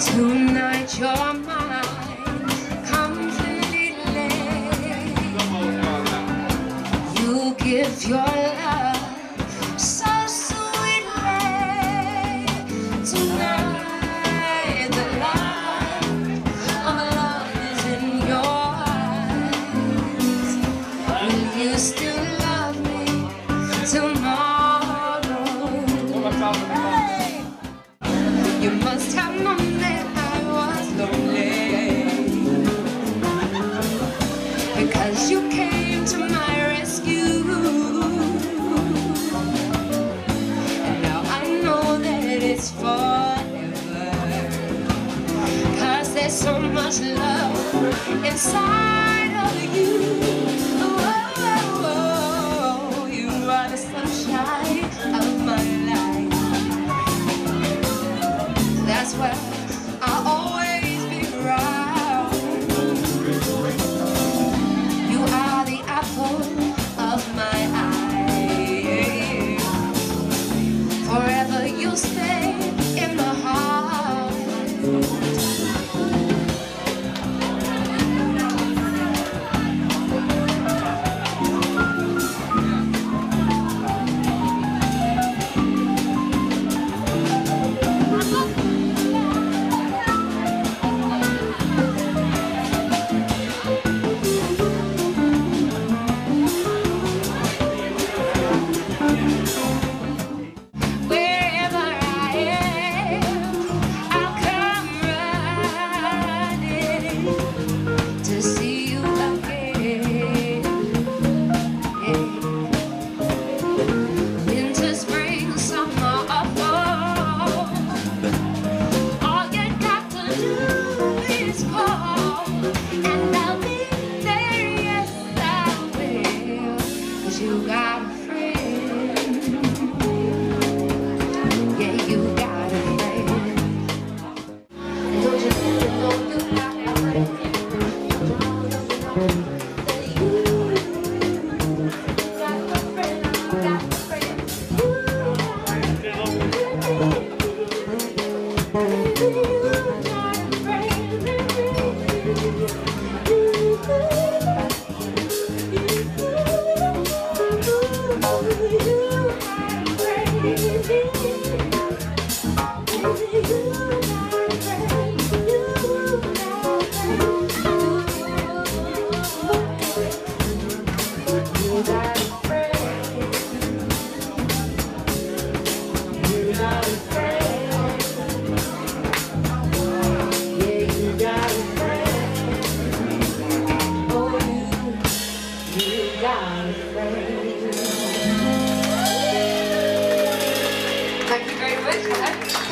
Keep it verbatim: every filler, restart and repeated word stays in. Tonight you're mine, comes in a little late. You give your love so sweetly. Tonight the light of love is in your eyes. Will you still love me tomorrow? You must have known you came to my rescue, and now I know that it's forever, 'cause there's so much love inside of you. Oh, oh, oh, you are the sunshine of my life. That's why I always Thank you very much.